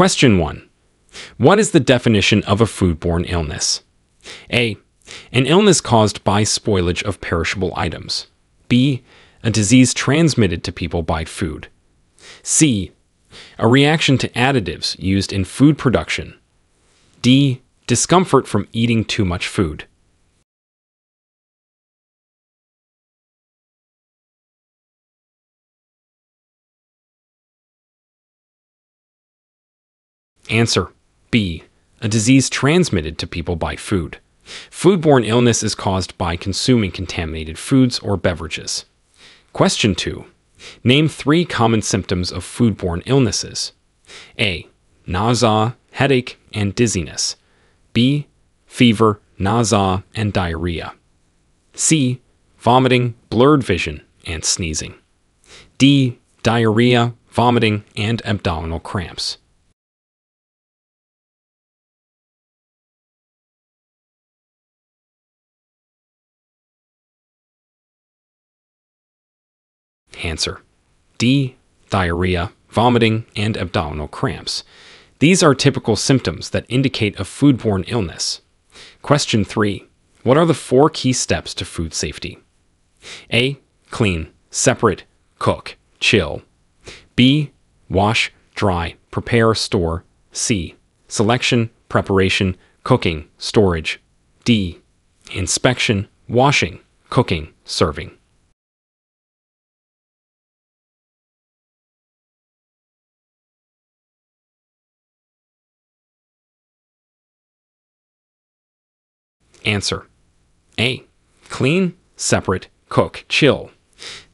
Question 1. What is the definition of a foodborne illness? A. An illness caused by spoilage of perishable items. B. A disease transmitted to people by food. C. A reaction to additives used in food production. D. Discomfort from eating too much food. Answer: B. A disease transmitted to people by food. Foodborne illness is caused by consuming contaminated foods or beverages. Question 2. Name 3 common symptoms of foodborne illnesses. A. Nausea, headache, and dizziness. B. Fever, nausea, and diarrhea. C. Vomiting, blurred vision, and sneezing. D. Diarrhea, vomiting, and abdominal cramps. Answer: D. Diarrhea, vomiting, and abdominal cramps. These are typical symptoms that indicate a foodborne illness. Question 3. What are the 4 key steps to food safety? A. Clean, separate, cook, chill. B. Wash, dry, prepare, store. C. Selection, preparation, cooking, storage. D. Inspection, washing, cooking, serving. Answer: A. Clean, separate, cook, chill.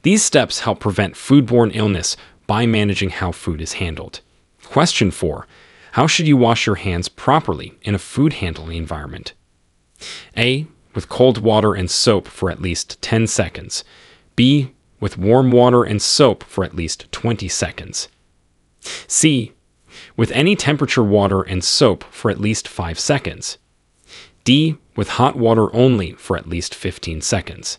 These steps help prevent foodborne illness by managing how food is handled. Question 4. How should you wash your hands properly in a food handling environment? A. With cold water and soap for at least 10 seconds. B. With warm water and soap for at least 20 seconds. C. With any temperature water and soap for at least 5 seconds. D. With hot water only for at least 15 seconds.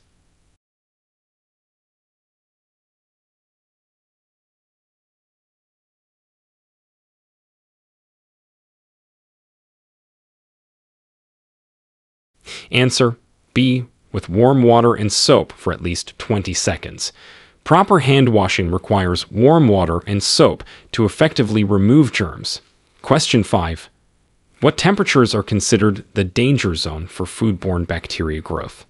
Answer: B. With warm water and soap for at least 20 seconds. Proper hand washing requires warm water and soap to effectively remove germs. Question 5. What temperatures are considered the danger zone for foodborne bacteria growth?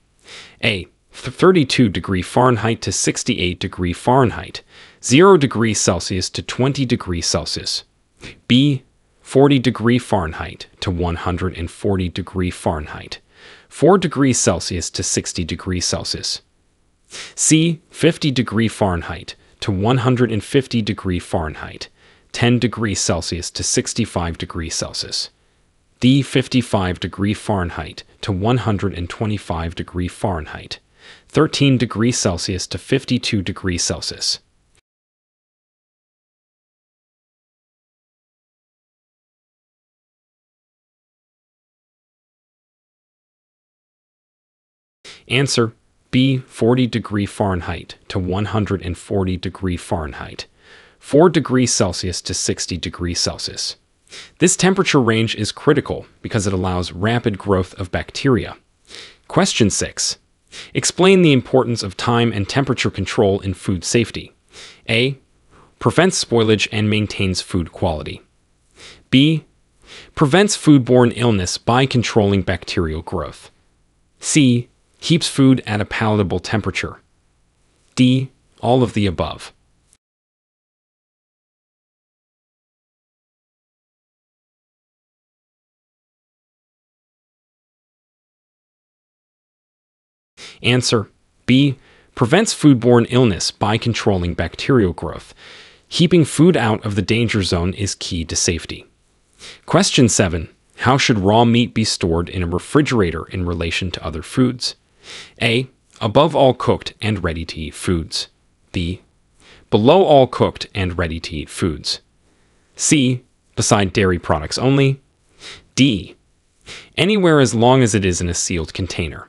A. 32 degree Fahrenheit to 68 degree Fahrenheit, 0 degrees Celsius to 20 degrees Celsius. B. 40 degree Fahrenheit to 140 degree Fahrenheit, 4 degrees Celsius to 60 degrees Celsius. C. 50 degree Fahrenheit to 150 degree Fahrenheit, 10 degrees Celsius to 65 degrees Celsius. D. 55 degree Fahrenheit to 125 degree Fahrenheit, 13 degrees Celsius to 52 degrees Celsius. Answer: B. 40 degree Fahrenheit to 140 degree Fahrenheit, 4 degrees Celsius to 60 degrees Celsius. This temperature range is critical because it allows rapid growth of bacteria. Question 6. Explain the importance of time and temperature control in food safety. A. Prevents spoilage and maintains food quality. B. Prevents foodborne illness by controlling bacterial growth. C. Keeps food at a palatable temperature. D. All of the above. Answer: B. Prevents foodborne illness by controlling bacterial growth. Keeping food out of the danger zone is key to safety. Question 7. How should raw meat be stored in a refrigerator in relation to other foods? A. Above all cooked and ready-to-eat foods. B. Below all cooked and ready-to-eat foods. C. Beside dairy products only. D. Anywhere as long as it is in a sealed container.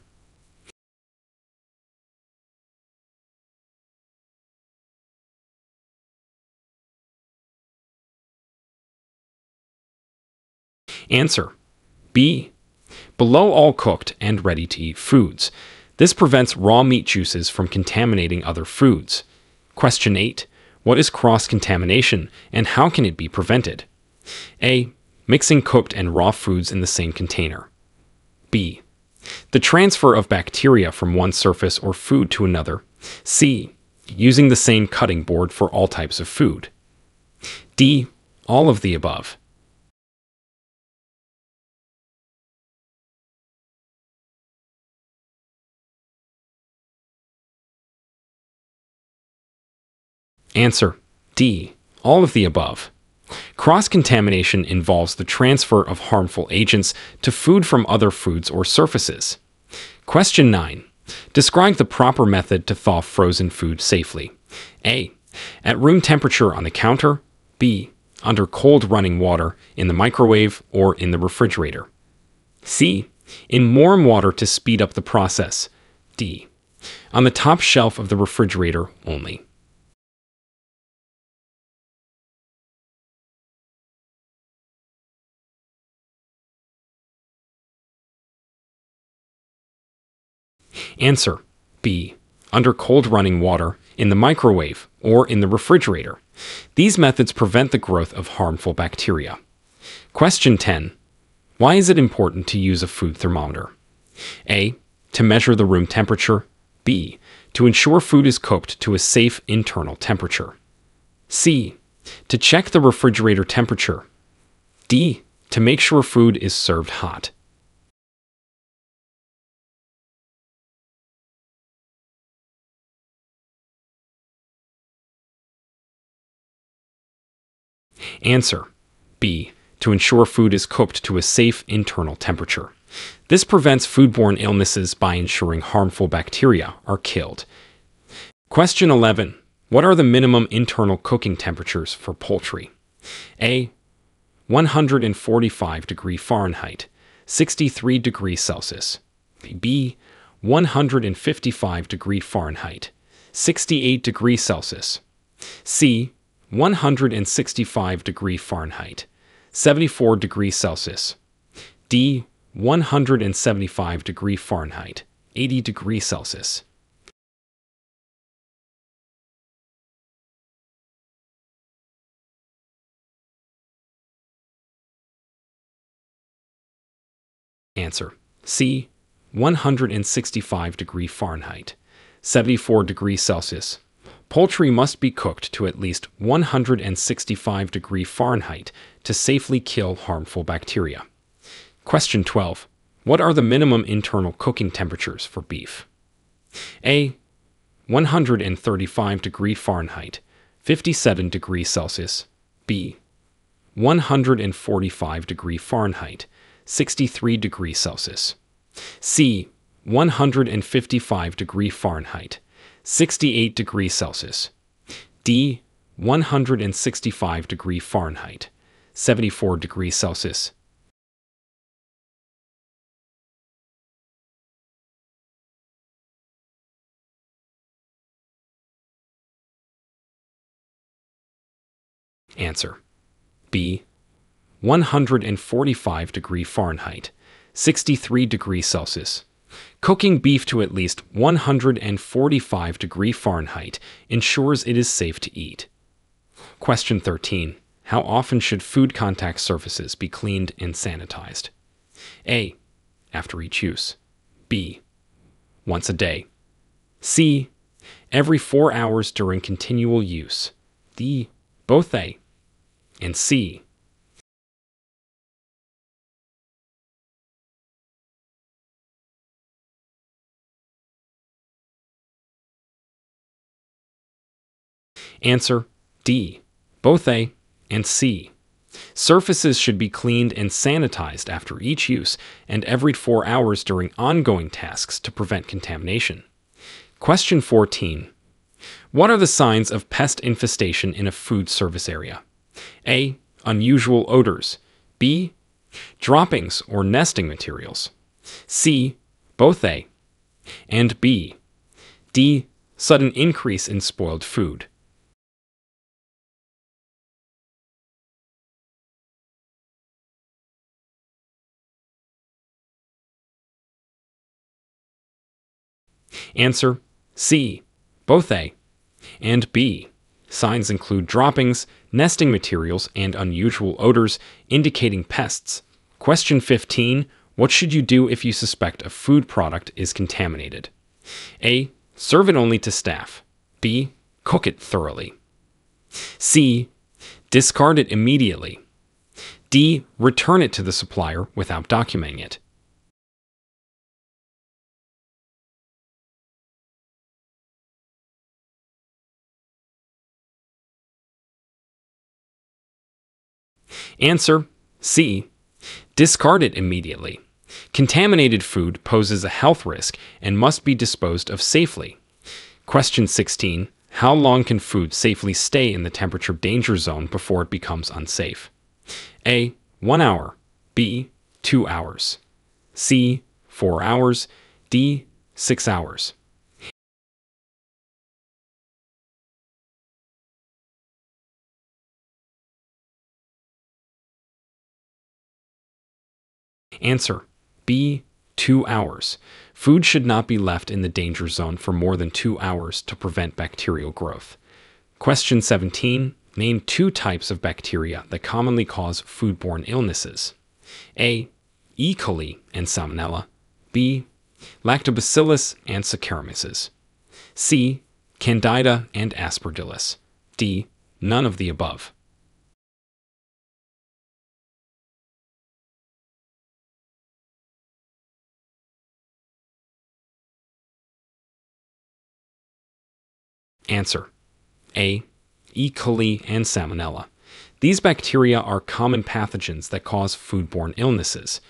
Answer: B. Below all cooked and ready-to-eat foods. This prevents raw meat juices from contaminating other foods. Question 8. What is cross-contamination and how can it be prevented? A. Mixing cooked and raw foods in the same container. B. The transfer of bacteria from one surface or food to another. C. Using the same cutting board for all types of food. D. All of the above. Answer: D. All of the above. Cross-contamination involves the transfer of harmful agents to food from other foods or surfaces. Question 9. Describe the proper method to thaw frozen food safely. A. At room temperature on the counter. B. Under cold running water, in the microwave, or in the refrigerator. C. In warm water to speed up the process. D. On the top shelf of the refrigerator only. Answer: B. Under cold running water, in the microwave, or in the refrigerator. These methods prevent the growth of harmful bacteria. Question 10. Why is it important to use a food thermometer? A. To measure the room temperature. B. To ensure food is cooked to a safe internal temperature. C. To check the refrigerator temperature. D. To make sure food is served hot. Answer: B. To ensure food is cooked to a safe internal temperature. This prevents foodborne illnesses by ensuring harmful bacteria are killed. Question 11. What are the minimum internal cooking temperatures for poultry? A. 145 degrees Fahrenheit, 63 degrees Celsius. B. 155 degrees Fahrenheit, 68 degrees Celsius. C. 165 degrees Fahrenheit, 74 degrees Celsius. D. 175 degrees Fahrenheit, 80 degrees Celsius. Answer: C. 165 degrees Fahrenheit, 74 degrees Celsius. Poultry must be cooked to at least 165 degrees Fahrenheit to safely kill harmful bacteria. Question 12. What are the minimum internal cooking temperatures for beef? A. 135 degrees Fahrenheit, 57 degrees Celsius. B. 145 degrees Fahrenheit, 63 degrees Celsius. C. 155 degrees Fahrenheit, 68 degrees Celsius. D. 165 degrees Fahrenheit, 74 degrees Celsius. Answer: B. 145 degrees Fahrenheit, 63 degrees Celsius. Cooking beef to at least 145 degrees Fahrenheit ensures it is safe to eat. Question 13. How often should food contact surfaces be cleaned and sanitized? A. After each use. B. Once a day. C. Every 4 hours during continual use. D. Both A and C. Answer: D. Both A and C. Surfaces should be cleaned and sanitized after each use and every 4 hours during ongoing tasks to prevent contamination. Question 14. What are the signs of pest infestation in a food service area? A. Unusual odors. B. Droppings or nesting materials. C. Both A and B. D. Sudden increase in spoiled food. Answer, C, bothae, and B. Signs include droppings, nesting materials, and unusual odors, indicating pests. Question 15. What should you do if you suspect a food product is contaminated? A. Serve it only to staff. B. Cook it thoroughly. C. Discard it immediately. D. Return it to the supplier without documenting it. Answer, C. Discard it immediately. Contaminated food poses a health risk and must be disposed of safely. Question 16. How long can food safely stay in the temperature danger zone before it becomes unsafe? A. 1 hour. B. 2 hours. C. 4 hours. D. 6 hours. Answer, B. 2 hours. Food should not be left in the danger zone for more than 2 hours to prevent bacterial growth. Question 17. Name 2 types of bacteria that commonly cause foodborne illnesses. A. E. coli and Salmonella. B. Lactobacillus and Saccharomyces. C. Candida and Aspergillus. D. None of the above. Answer, A. E. coli and Salmonella. These bacteria are common pathogens that cause foodborne illnesses.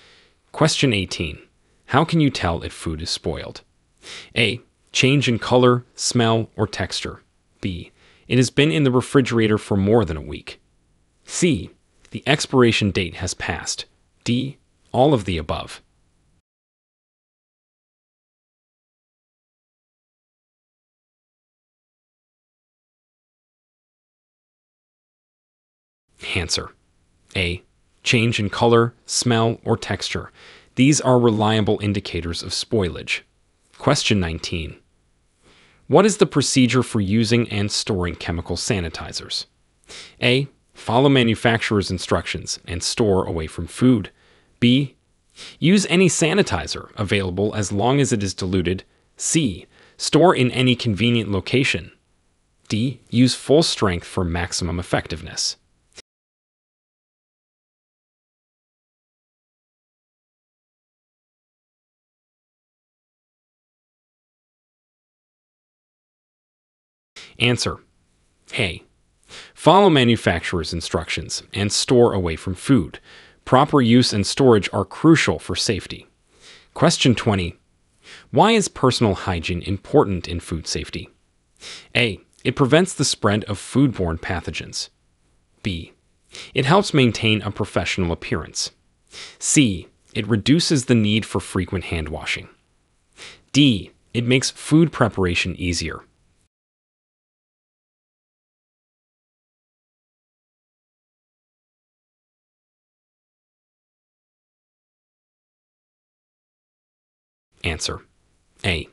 Question 18. How can you tell if food is spoiled? A. Change in color, smell, or texture. B. It has been in the refrigerator for more than a week. C. The expiration date has passed. D. All of the above. Answer, A. Change in color, smell, or texture. These are reliable indicators of spoilage. Question 19. What is the procedure for using and storing chemical sanitizers? A. Follow manufacturer's instructions and store away from food. B. Use any sanitizer available as long as it is diluted. C. Store in any convenient location. D. Use full strength for maximum effectiveness. Answer, A. Follow manufacturer's instructions and store away from food. Proper use and storage are crucial for safety. Question 20. Why is personal hygiene important in food safety? A. It prevents the spread of foodborne pathogens. B. It helps maintain a professional appearance. C. It reduces the need for frequent hand washing. D. It makes food preparation easier. Answer, A.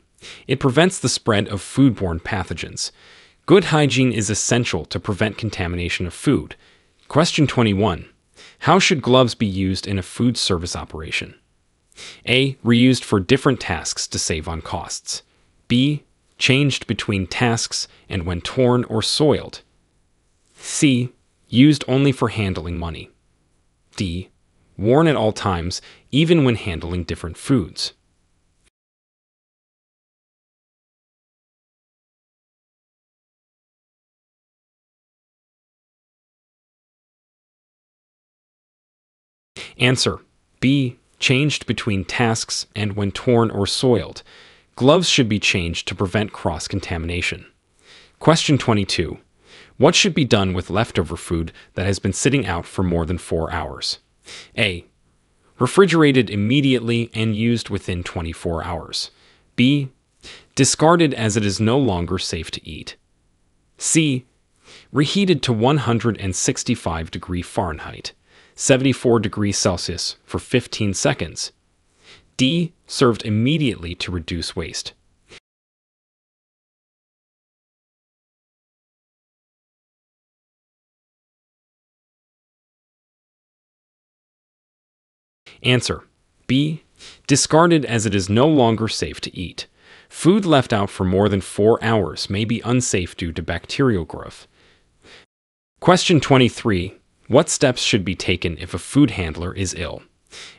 It prevents the spread of foodborne pathogens. Good hygiene is essential to prevent contamination of food. Question 21. How should gloves be used in a food service operation? A. Reused for different tasks to save on costs. B. Changed between tasks and when torn or soiled. C. Used only for handling money. D. Worn at all times, even when handling different foods. Answer, B. Changed between tasks and when torn or soiled. Gloves should be changed to prevent cross-contamination. Question 22. What should be done with leftover food that has been sitting out for more than 4 hours? A. Refrigerated immediately and used within 24 hours. B. Discarded as it is no longer safe to eat. C. Reheated to 165 degrees Fahrenheit. 74 degrees Celsius for 15 seconds. D. Served immediately to reduce waste. Answer: B. Discarded as it is no longer safe to eat. Food left out for more than 4 hours may be unsafe due to bacterial growth. Question 23. What steps should be taken if a food handler is ill?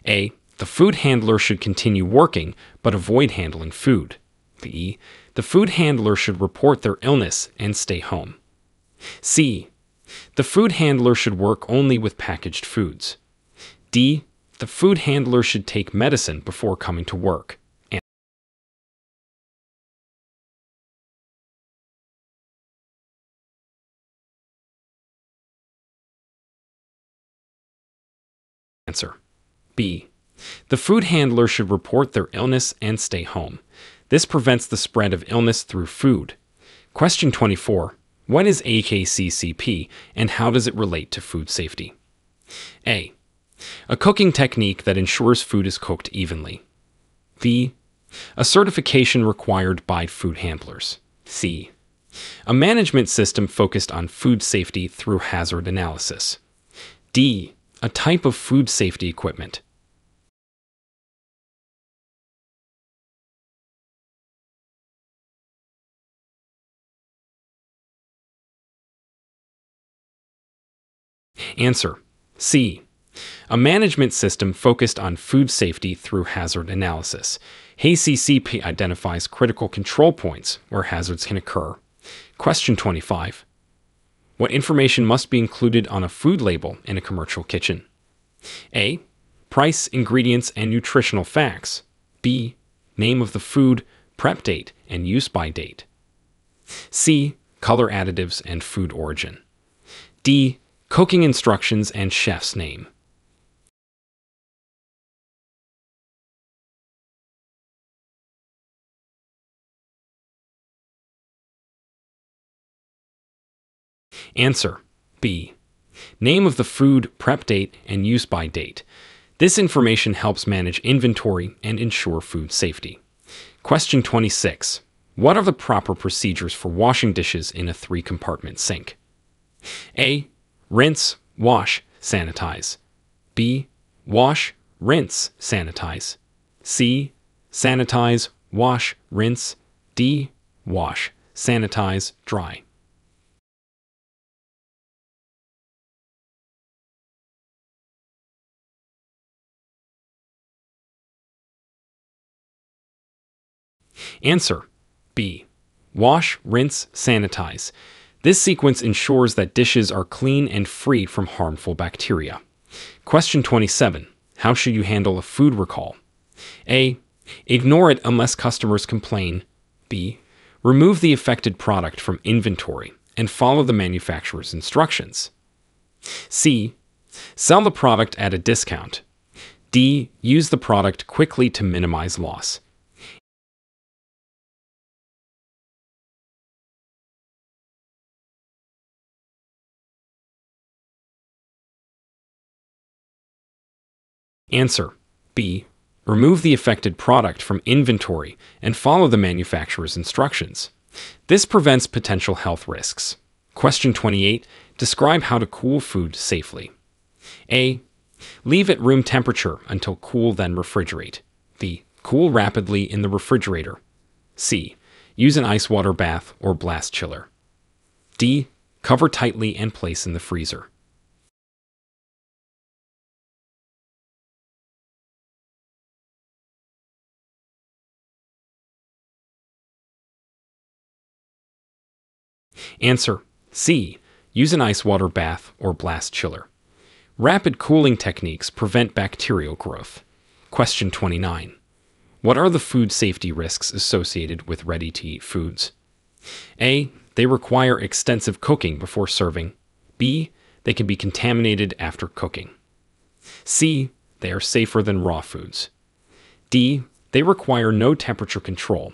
A. The food handler should continue working, but avoid handling food. B. The food handler should report their illness and stay home. C. The food handler should work only with packaged foods. D. The food handler should take medicine before coming to work. Answer: B. The food handler should report their illness and stay home. This prevents the spread of illness through food. Question 24. What is AKCCP and how does it relate to food safety? A. A cooking technique that ensures food is cooked evenly. B. A certification required by food handlers. C. A management system focused on food safety through hazard analysis. D. A type of food safety equipment. Answer: C. A management system focused on food safety through hazard analysis. AKCCP identifies critical control points where hazards can occur. Question 25. What information must be included on a food label in a commercial kitchen? A. Price, ingredients, and nutritional facts. B. Name of the food, prep date, and use by date. C. Color additives and food origin. D. Cooking instructions and chef's name. Answer: B. Name of the food, prep date, and use by date. This information helps manage inventory and ensure food safety. Question 26. What are the proper procedures for washing dishes in a 3-compartment sink? A. Rinse, wash, sanitize. B. Wash, rinse, sanitize. C. Sanitize, wash, rinse. D. Wash, sanitize, dry. Answer: B. Wash, rinse, sanitize. This sequence ensures that dishes are clean and free from harmful bacteria. Question 27. How should you handle a food recall? A. Ignore it unless customers complain. B. Remove the affected product from inventory and follow the manufacturer's instructions. C. Sell the product at a discount. D. Use the product quickly to minimize loss. Answer: B. Remove the affected product from inventory and follow the manufacturer's instructions. This prevents potential health risks. Question 28. Describe how to cool food safely. A. Leave at room temperature until cool, then refrigerate. B. Cool rapidly in the refrigerator. C. Use an ice water bath or blast chiller. D. Cover tightly and place in the freezer. Answer: C. Use an ice water bath or blast chiller. Rapid cooling techniques prevent bacterial growth. Question 29. What are the food safety risks associated with ready-to-eat foods? A. They require extensive cooking before serving. B. They can be contaminated after cooking. C. They are safer than raw foods. D. They require no temperature control.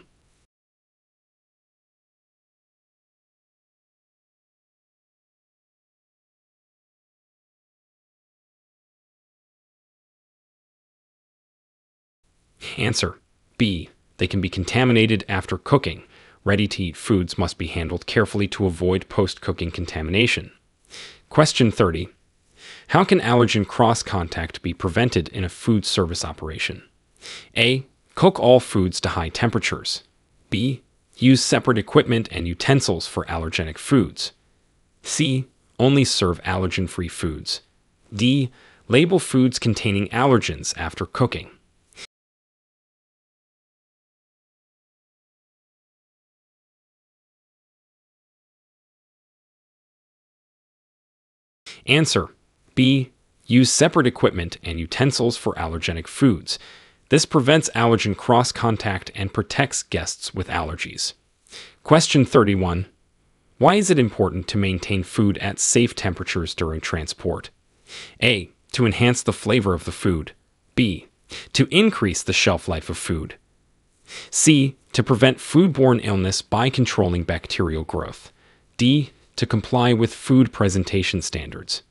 Answer: B. They can be contaminated after cooking. Ready-to-eat foods must be handled carefully to avoid post-cooking contamination. Question 30. How can allergen cross-contact be prevented in a food service operation? A. Cook all foods to high temperatures. B. Use separate equipment and utensils for allergenic foods. C. Only serve allergen-free foods. D. Label foods containing allergens after cooking. Answer: B. Use separate equipment and utensils for allergenic foods. This prevents allergen cross-contact and protects guests with allergies. Question 31. Why is it important to maintain food at safe temperatures during transport? A. To enhance the flavor of the food. B. To increase the shelf life of food. C. To prevent foodborne illness by controlling bacterial growth. D. To comply with food presentation standards.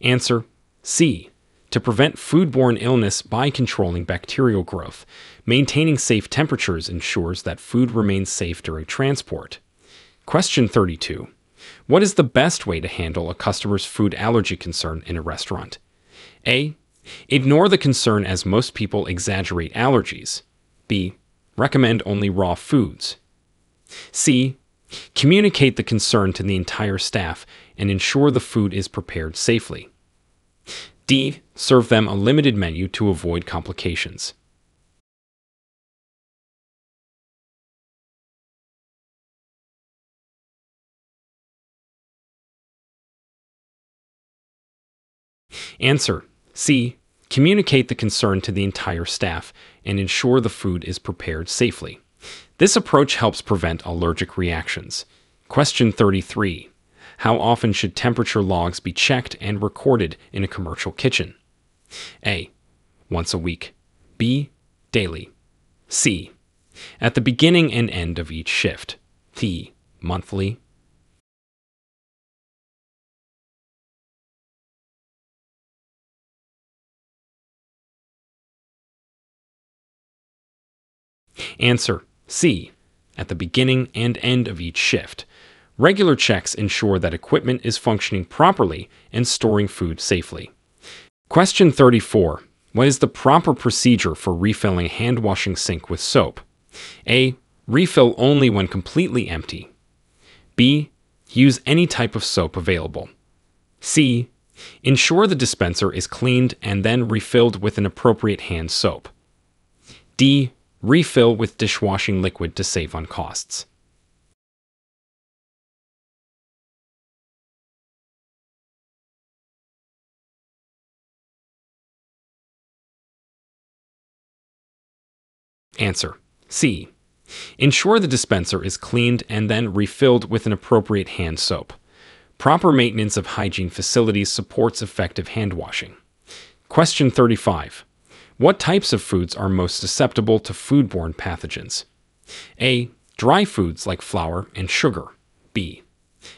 Answer: C. To prevent foodborne illness by controlling bacterial growth. Maintaining safe temperatures ensures that food remains safe during transport. Question 32. What is the best way to handle a customer's food allergy concern in a restaurant? A. Ignore the concern as most people exaggerate allergies. B. Recommend only raw foods. C. Communicate the concern to the entire staff and ensure the food is prepared safely. D. Serve them a limited menu to avoid complications. Answer: C. Communicate the concern to the entire staff and ensure the food is prepared safely. This approach helps prevent allergic reactions. Question 33. How often should temperature logs be checked and recorded in a commercial kitchen? A. Once a week. B. Daily. C. At the beginning and end of each shift. D. Monthly. Answer: C. At the beginning and end of each shift. Regular checks ensure that equipment is functioning properly and storing food safely. Question 34. What is the proper procedure for refilling a hand-washing sink with soap? A. Refill only when completely empty. B. Use any type of soap available. C. Ensure the dispenser is cleaned and then refilled with an appropriate hand soap. D. Refill with dishwashing liquid to save on costs. Answer: C. Ensure the dispenser is cleaned and then refilled with an appropriate hand soap. Proper maintenance of hygiene facilities supports effective hand washing. Question 35. What types of foods are most susceptible to foodborne pathogens? A. Dry foods like flour and sugar. B.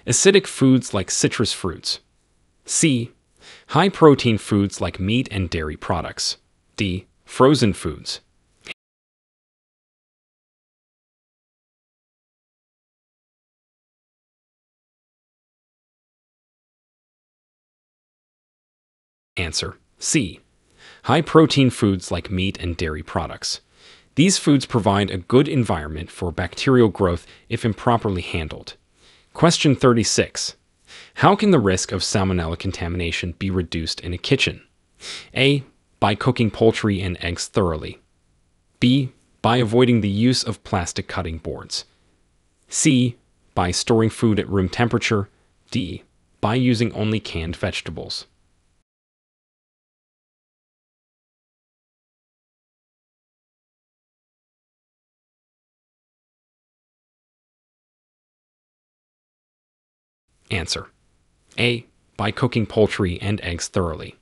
Acidic foods like citrus fruits. C. High-protein foods like meat and dairy products. D. Frozen foods. Answer: C. High-protein foods like meat and dairy products. These foods provide a good environment for bacterial growth if improperly handled. Question 36. How can the risk of salmonella contamination be reduced in a kitchen? A. By cooking poultry and eggs thoroughly. B. By avoiding the use of plastic cutting boards. C. By storing food at room temperature. D. By using only canned vegetables. Answer: A. By cooking poultry and eggs thoroughly.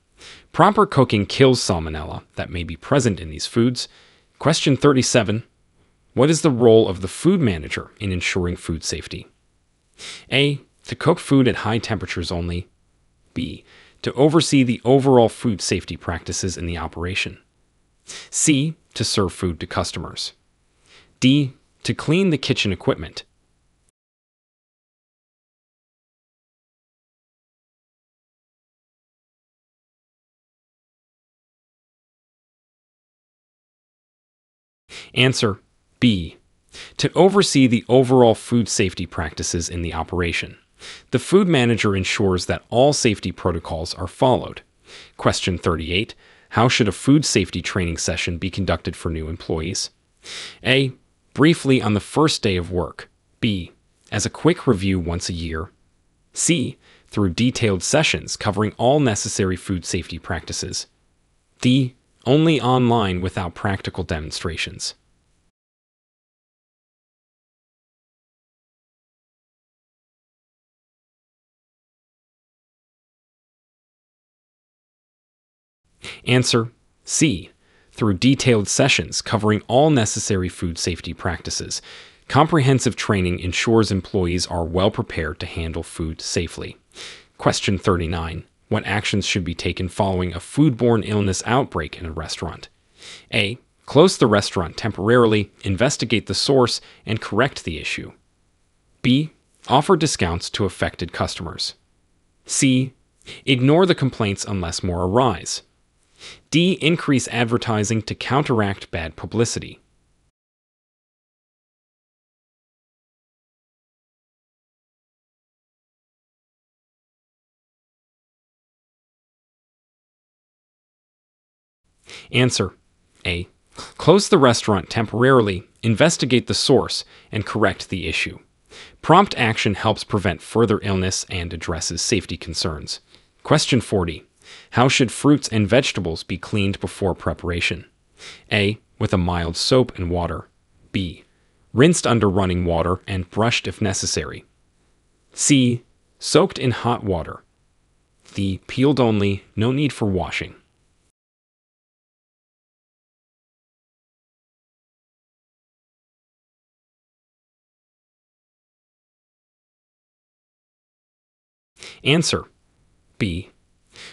Proper cooking kills salmonella that may be present in these foods. Question 37. What is the role of the food manager in ensuring food safety? A. To cook food at high temperatures only. B. To oversee the overall food safety practices in the operation. C, to serve food to customers. D, to clean the kitchen equipment. Answer B, to oversee the overall food safety practices in the operation. The food manager ensures that all safety protocols are followed. Question 38. How should a food safety training session be conducted for new employees? A, briefly on the first day of work. B, as a quick review once a year. C, through detailed sessions covering all necessary food safety practices. D, only online without practical demonstrations. Answer C, through detailed sessions covering all necessary food safety practices. Comprehensive training ensures employees are well prepared to handle food safely. Question 39. What actions should be taken following a foodborne illness outbreak in a restaurant? A, close the restaurant temporarily, investigate the source, and correct the issue. B, offer discounts to affected customers. C, ignore the complaints unless more arise. D, increase advertising to counteract bad publicity. Answer A, close the restaurant temporarily, investigate the source, and correct the issue. Prompt action helps prevent further illness and addresses safety concerns. Question 40. How should fruits and vegetables be cleaned before preparation? A, with a mild soap and water. B, rinsed under running water and brushed if necessary. C, soaked in hot water. D, peeled only, no need for washing. Answer B,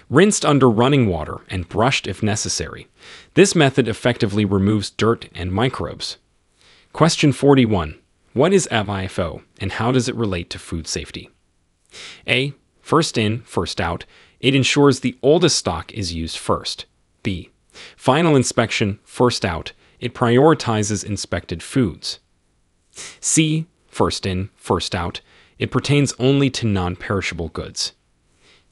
rinsed under running water and brushed if necessary. This method effectively removes dirt and microbes. Question 41. What is FIFO and how does it relate to food safety? A, first in, first out. It ensures the oldest stock is used first. B, final inspection, first out. It prioritizes inspected foods. C, first in, first out. It pertains only to non-perishable goods.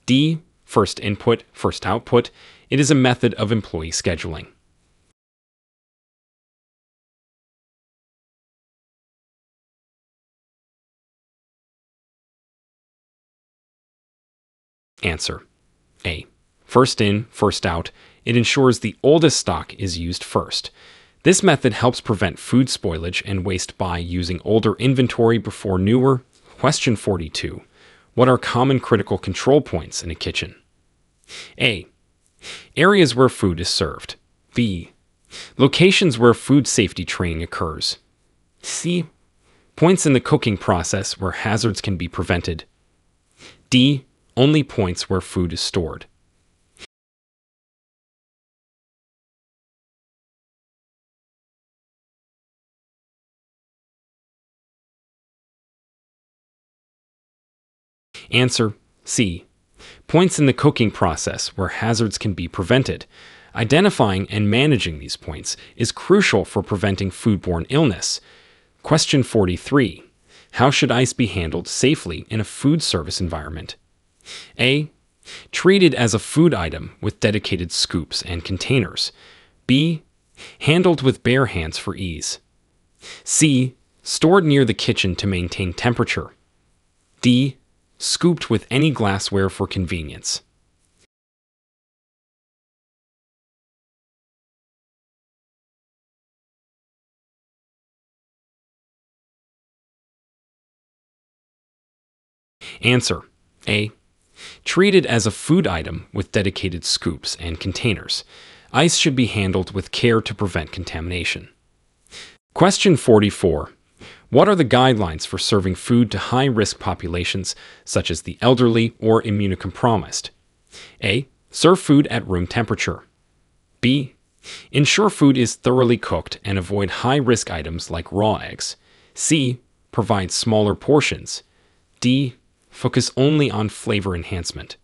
D, first input, first output. It is a method of employee scheduling. Answer A, first in, first out. It ensures the oldest stock is used first. This method helps prevent food spoilage and waste by using older inventory before newer. Question 42. What are common critical control points in a kitchen? A, areas where food is served. B, locations where food safety training occurs. C, points in the cooking process where hazards can be prevented. D, only points where food is stored. Answer C, points in the cooking process where hazards can be prevented. Identifying and managing these points is crucial for preventing foodborne illness. Question 43. How should ice be handled safely in a food service environment? A, treated as a food item with dedicated scoops and containers. B, handled with bare hands for ease. C, stored near the kitchen to maintain temperature. D, scooped with any glassware for convenience. Answer A, treated as a food item with dedicated scoops and containers. Ice should be handled with care to prevent contamination. Question 44. What are the guidelines for serving food to high-risk populations, such as the elderly or immunocompromised? A, serve food at room temperature. B, Ensure food is thoroughly cooked and avoid high-risk items like raw eggs. C. Provide smaller portions. D. Focus only on flavor enhancement.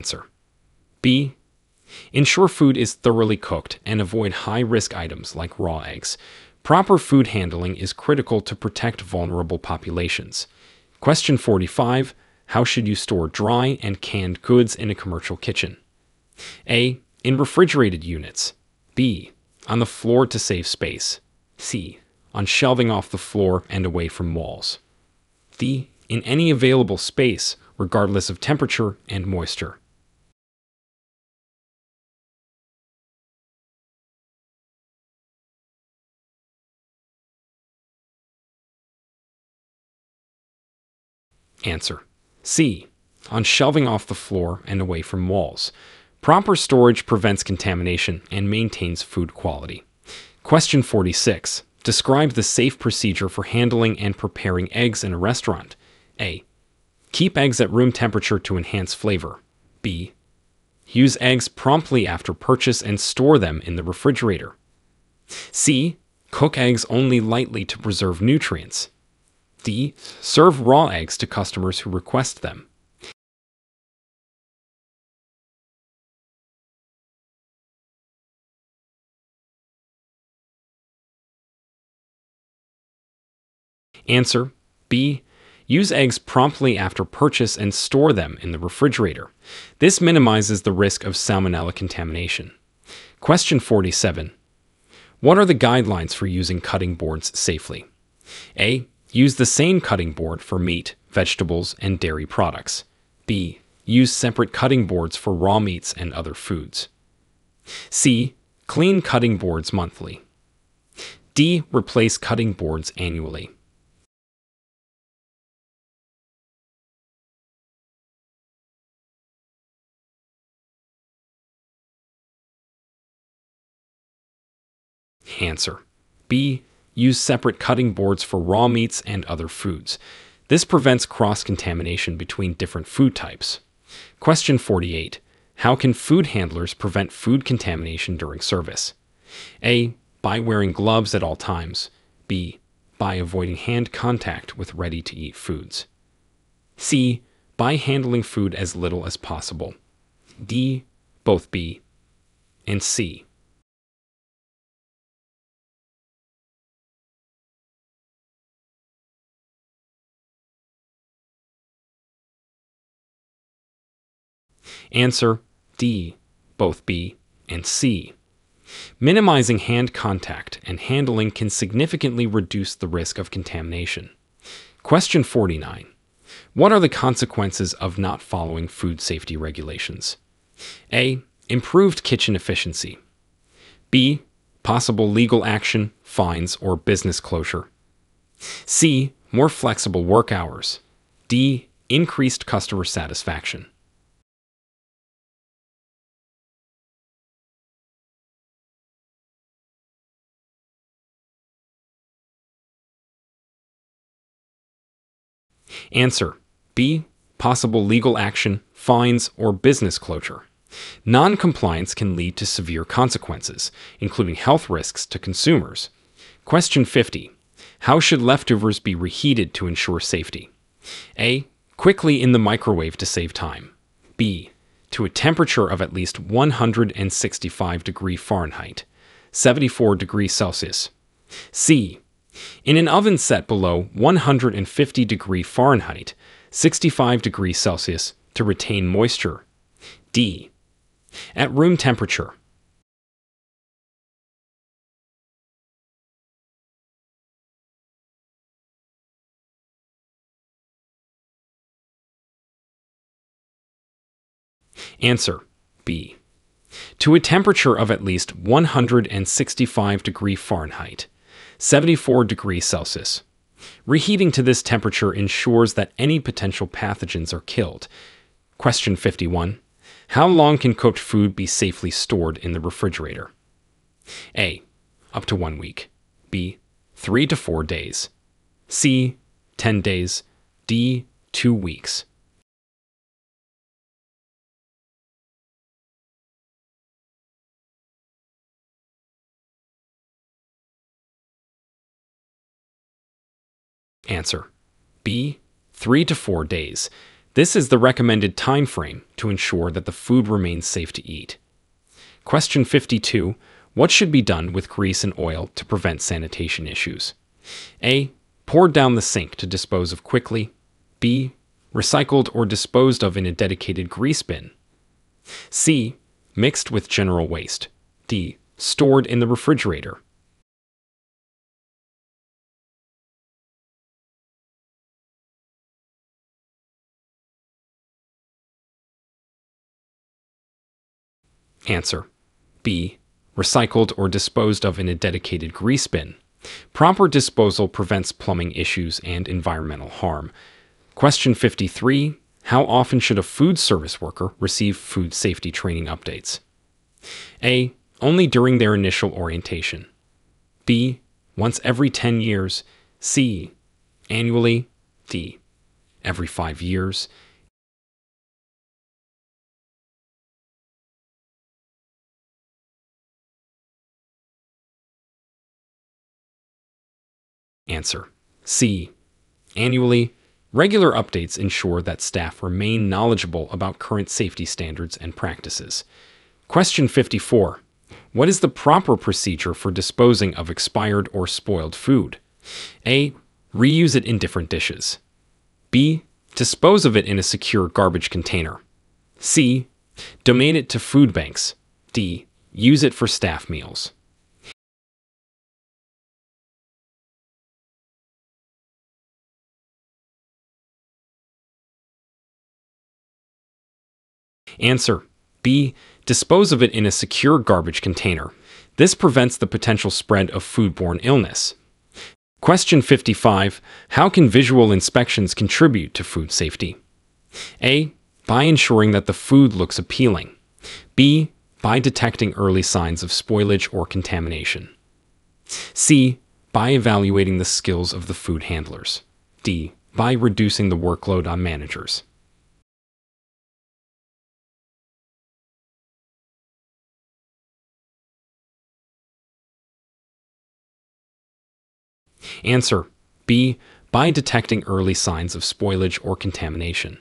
Answer. B. Ensure food is thoroughly cooked and avoid high-risk items like raw eggs. Proper food handling is critical to protect vulnerable populations. Question 45. How should you store dry and canned goods in a commercial kitchen? A. In refrigerated units. B. On the floor to save space. C. On shelving off the floor and away from walls. D. In any available space, regardless of temperature and moisture. Answer. C. On shelving off the floor and away from walls. Proper storage prevents contamination and maintains food quality. Question 46. Describe the safe procedure for handling and preparing eggs in a restaurant. A. Keep eggs at room temperature to enhance flavor. B. Use eggs promptly after purchase and store them in the refrigerator. C. Cook eggs only lightly to preserve nutrients. D. Serve raw eggs to customers who request them. Answer. B. Use eggs promptly after purchase and store them in the refrigerator. This minimizes the risk of salmonella contamination. Question 47. What are the guidelines for using cutting boards safely? A. Use the same cutting board for meat, vegetables, and dairy products. B. Use separate cutting boards for raw meats and other foods. C. Clean cutting boards monthly. D. Replace cutting boards annually. Answer. B. Use separate cutting boards for raw meats and other foods. This prevents cross-contamination between different food types. Question 48. How can food handlers prevent food contamination during service? A. By wearing gloves at all times. B. By avoiding hand contact with ready-to-eat foods. C. By handling food as little as possible. D. Both B and C. Answer. D. Both B and C. Minimizing hand contact and handling can significantly reduce the risk of contamination. Question 49. What are the consequences of not following food safety regulations? A. Improved kitchen efficiency. B. Possible legal action, fines, or business closure. C. More flexible work hours. D. Increased customer satisfaction. Answer. B. Possible legal action, fines, or business closure. Non-compliance can lead to severe consequences, including health risks to consumers. Question 50. How should leftovers be reheated to ensure safety? A. Quickly in the microwave to save time. B. To a temperature of at least 165 degrees Fahrenheit, 74 degrees Celsius. C. In an oven set below 150 degrees Fahrenheit, 65 degrees Celsius, to retain moisture. D. At room temperature. Answer. B. To a temperature of at least 165 degrees Fahrenheit. 74 degrees Celsius. Reheating to this temperature ensures that any potential pathogens are killed. Question 51. How long can cooked food be safely stored in the refrigerator? A. Up to 1 week. B. 3 to 4 days. C. 10 days, D, 2 weeks. Answer: B, 3 to 4 days. This is the recommended time frame to ensure that the food remains safe to eat. Question 52. What should be done with grease and oil to prevent sanitation issues? A. Pour down the sink to dispose of quickly. B. Recycled or disposed of in a dedicated grease bin. C. Mixed with general waste. D. Stored in the refrigerator. Answer: B. Recycled or disposed of in a dedicated grease bin. Proper disposal prevents plumbing issues and environmental harm. Question 53. How often should a food service worker receive food safety training updates? A. Only during their initial orientation. B. Once every 10 years. C. Annually. D. Every 5 years. Answer: C. Annually. Regular updates ensure that staff remain knowledgeable about current safety standards and practices. Question 54. What is the proper procedure for disposing of expired or spoiled food? A. Reuse it in different dishes. B. Dispose of it in a secure garbage container. C. Donate it to food banks. D. Use it for staff meals. Answer: B. Dispose of it in a secure garbage container. This prevents the potential spread of foodborne illness. Question 55. How can visual inspections contribute to food safety? A. By ensuring that the food looks appealing. B. By detecting early signs of spoilage or contamination. C. By evaluating the skills of the food handlers. D. By reducing the workload on managers. Answer: B. By detecting early signs of spoilage or contamination.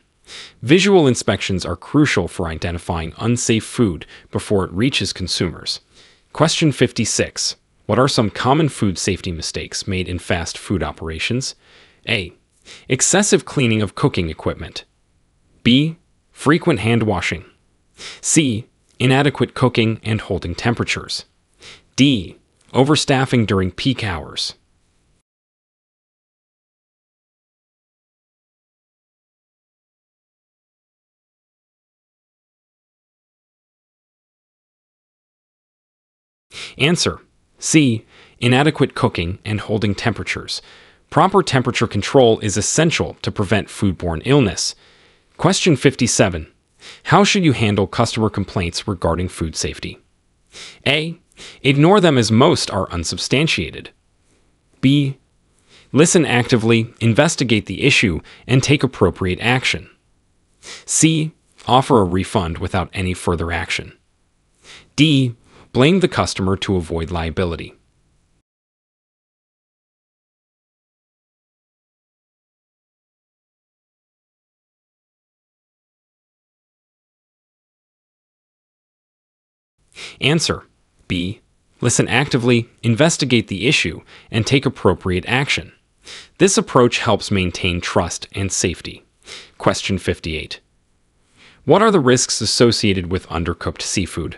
Visual inspections are crucial for identifying unsafe food before it reaches consumers. Question 56. What are some common food safety mistakes made in fast food operations? A. Excessive cleaning of cooking equipment. B. Frequent hand washing. C. Inadequate cooking and holding temperatures. D. Overstaffing during peak hours. Answer: C. Inadequate cooking and holding temperatures. Proper temperature control is essential to prevent foodborne illness. Question 57. How should you handle customer complaints regarding food safety? A. Ignore them as most are unsubstantiated. B. Listen actively, investigate the issue, and take appropriate action. C. Offer a refund without any further action. D. Blame the customer to avoid liability. Answer: B. Listen actively, investigate the issue, and take appropriate action. This approach helps maintain trust and safety. Question 58. What are the risks associated with undercooked seafood?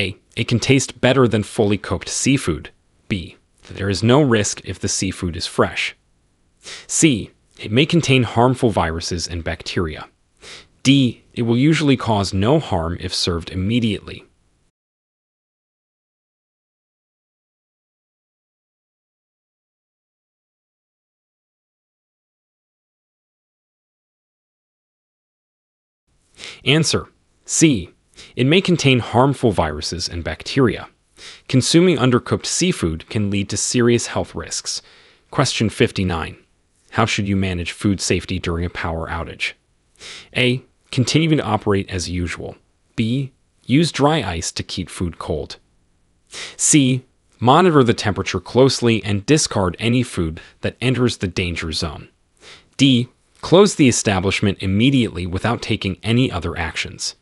A. It can taste better than fully cooked seafood. B. There is no risk if the seafood is fresh. C. It may contain harmful viruses and bacteria. D. It will usually cause no harm if served immediately. Answer: C. It may contain harmful viruses and bacteria. Consuming undercooked seafood can lead to serious health risks. Question 59. How should you manage food safety during a power outage? A. Continue to operate as usual. B. Use dry ice to keep food cold. C. Monitor the temperature closely and discard any food that enters the danger zone. D. Close the establishment immediately without taking any other actions.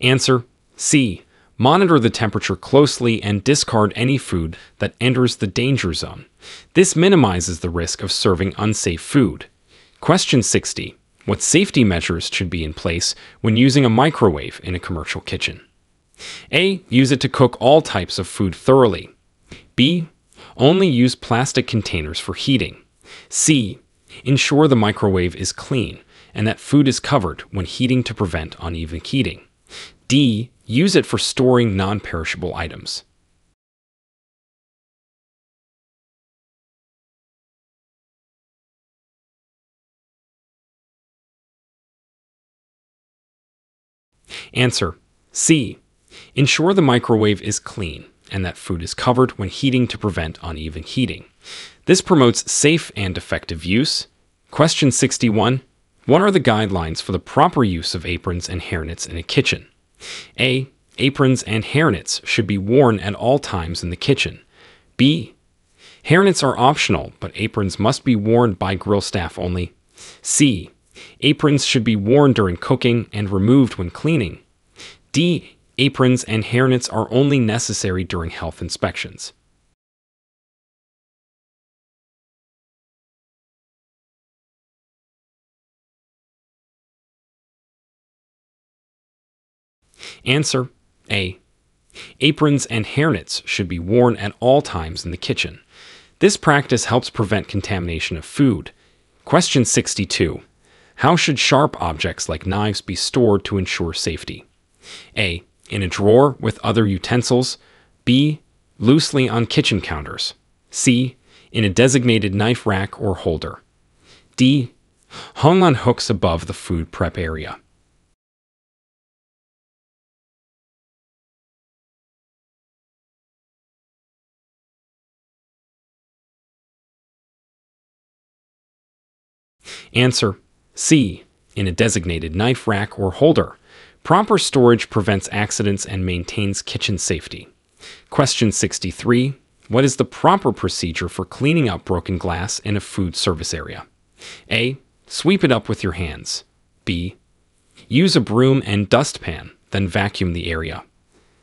Answer: C. Monitor the temperature closely and discard any food that enters the danger zone. This minimizes the risk of serving unsafe food. Question 60. What safety measures should be in place when using a microwave in a commercial kitchen? A. Use it to cook all types of food thoroughly. B. Only use plastic containers for heating. C. Ensure the microwave is clean and that food is covered when heating to prevent uneven heating. D. Use it for storing non-perishable items. Answer: C. Ensure the microwave is clean and that food is covered when heating to prevent uneven heating. This promotes safe and effective use. Question 61. What are the guidelines for the proper use of aprons and hairnets in a kitchen? A. Aprons and hairnets should be worn at all times in the kitchen. B. Hairnets are optional, but aprons must be worn by grill staff only. C. Aprons should be worn during cooking and removed when cleaning. D. Aprons and hairnets are only necessary during health inspections. Answer: A. Aprons and hairnets should be worn at all times in the kitchen. This practice helps prevent contamination of food. Question 62. How should sharp objects like knives be stored to ensure safety? A. In a drawer with other utensils. B. Loosely on kitchen counters. C. In a designated knife rack or holder. D. Hung on hooks above the food prep area. Answer: C. In a designated knife rack or holder. Proper storage prevents accidents and maintains kitchen safety. Question 63. What is the proper procedure for cleaning up broken glass in a food service area? A. Sweep it up with your hands. B. Use a broom and dustpan, then vacuum the area.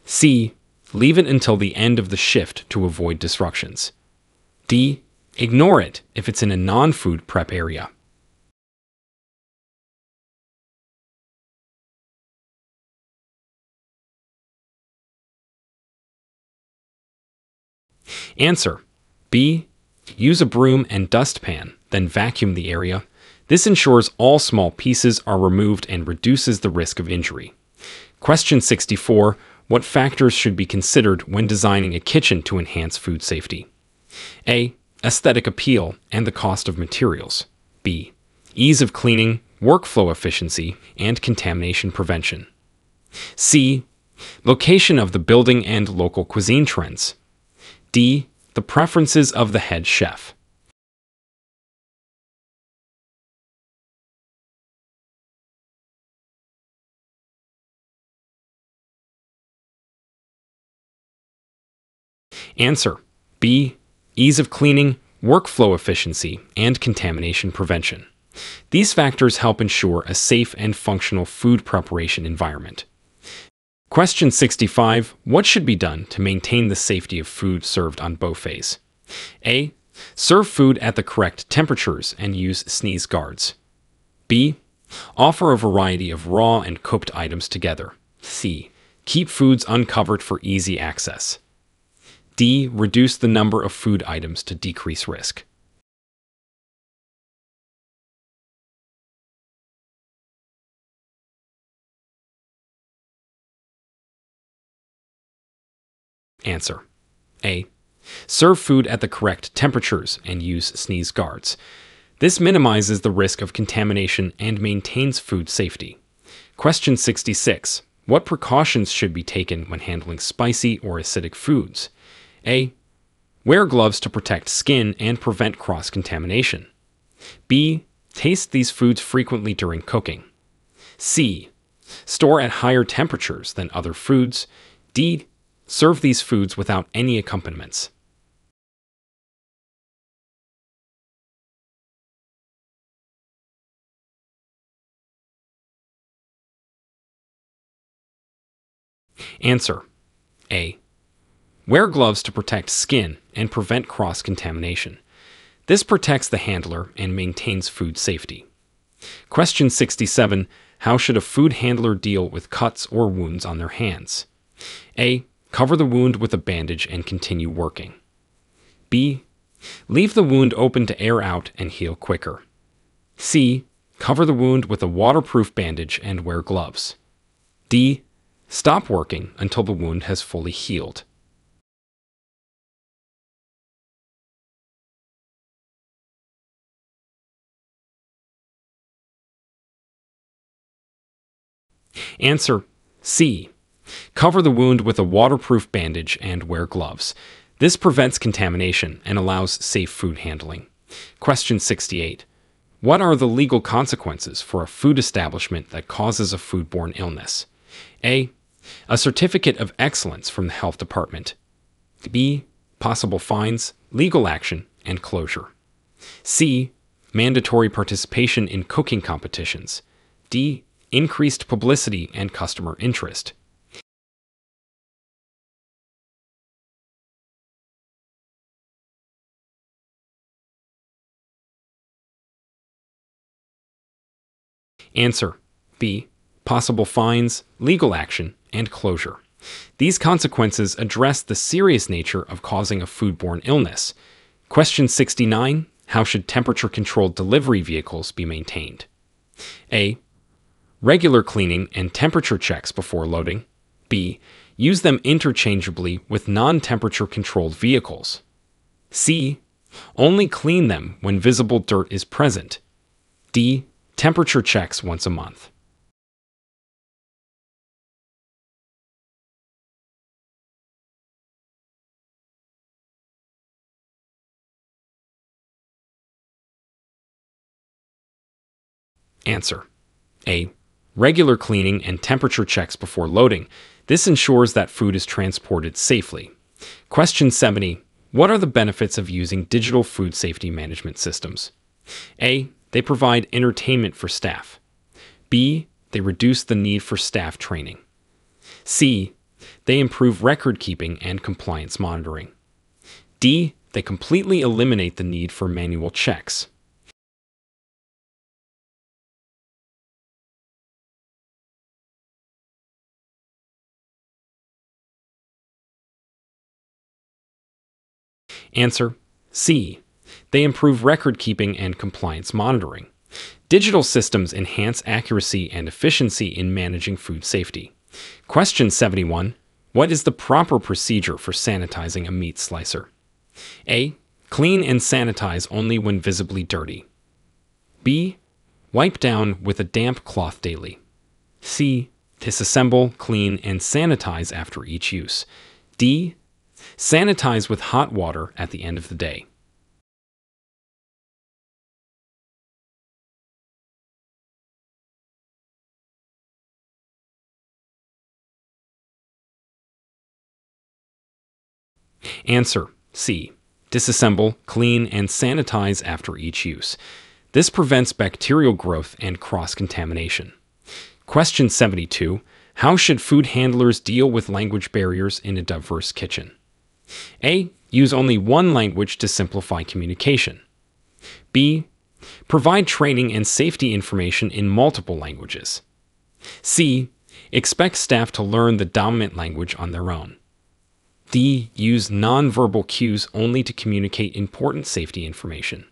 C. Leave it until the end of the shift to avoid disruptions. D. Ignore it if it's in a non-food prep area. Answer: B. Use a broom and dustpan, then vacuum the area. This ensures all small pieces are removed and reduces the risk of injury. Question 64. What factors should be considered when designing a kitchen to enhance food safety? A. Aesthetic appeal and the cost of materials. B. Ease of cleaning, workflow efficiency, and contamination prevention. C. Location of the building and local cuisine trends. D. The preferences of the head chef. Answer: B. Ease of cleaning, workflow efficiency, and contamination prevention. These factors help ensure a safe and functional food preparation environment. Question 65. What should be done to maintain the safety of food served on buffets? A. Serve food at the correct temperatures and use sneeze guards. B. Offer a variety of raw and cooked items together. C. Keep foods uncovered for easy access. D. Reduce the number of food items to decrease risk. Answer: A. Serve food at the correct temperatures and use sneeze guards. This minimizes the risk of contamination and maintains food safety. Question 66. What precautions should be taken when handling spicy or acidic foods? A. Wear gloves to protect skin and prevent cross-contamination. B. Taste these foods frequently during cooking. C. Store at higher temperatures than other foods. D. Serve these foods without any accompaniments. Answer. A. Wear gloves to protect skin and prevent cross-contamination. This protects the handler and maintains food safety. Question 67. How should a food handler deal with cuts or wounds on their hands? A. Cover the wound with a bandage and continue working. B. Leave the wound open to air out and heal quicker. C. Cover the wound with a waterproof bandage and wear gloves. D. Stop working until the wound has fully healed. Answer. C. Cover the wound with a waterproof bandage and wear gloves. This prevents contamination and allows safe food handling. Question 68. What are the legal consequences for a food establishment that causes a foodborne illness? A. A certificate of excellence from the health department. B. Possible fines, legal action, and closure. C. Mandatory participation in cooking competitions. D. Increased publicity and customer interest. Answer. B. Possible fines, legal action, and closure. These consequences address the serious nature of causing a foodborne illness. Question 69. How should temperature-controlled delivery vehicles be maintained? A. Regular cleaning and temperature checks before loading. B. Use them interchangeably with non-temperature-controlled vehicles. C. Only clean them when visible dirt is present. D. Temperature checks once a month. Answer. A. Regular cleaning and temperature checks before loading. This ensures that food is transported safely. Question 70. What are the benefits of using digital food safety management systems? A. They provide entertainment for staff. B. They reduce the need for staff training. C. They improve record keeping and compliance monitoring. D. They completely eliminate the need for manual checks. Answer. C. They improve record-keeping and compliance monitoring. Digital systems enhance accuracy and efficiency in managing food safety. Question 71. What is the proper procedure for sanitizing a meat slicer? A. Clean and sanitize only when visibly dirty. B. Wipe down with a damp cloth daily. C. Disassemble, clean, and sanitize after each use. D. Sanitize with hot water at the end of the day. Answer. C. Disassemble, clean, and sanitize after each use. This prevents bacterial growth and cross-contamination. Question 72. How should food handlers deal with language barriers in a diverse kitchen? A. Use only one language to simplify communication. B. Provide training and safety information in multiple languages. C. Expect staff to learn the dominant language on their own. D. Use nonverbal cues only to communicate important safety information.